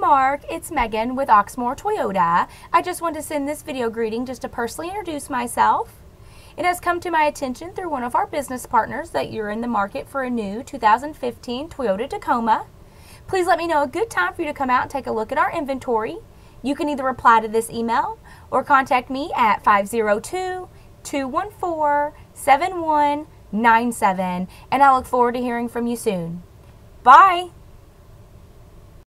Mark, it's Megan with Oxmoor Toyota. I just wanted to send this video greeting just to personally introduce myself. It has come to my attention through one of our business partners that you're in the market for a new 2015 Toyota Tacoma. Please let me know a good time for you to come out and take a look at our inventory. You can either reply to this email or contact me at 502-214-7197, and I look forward to hearing from you soon. Bye!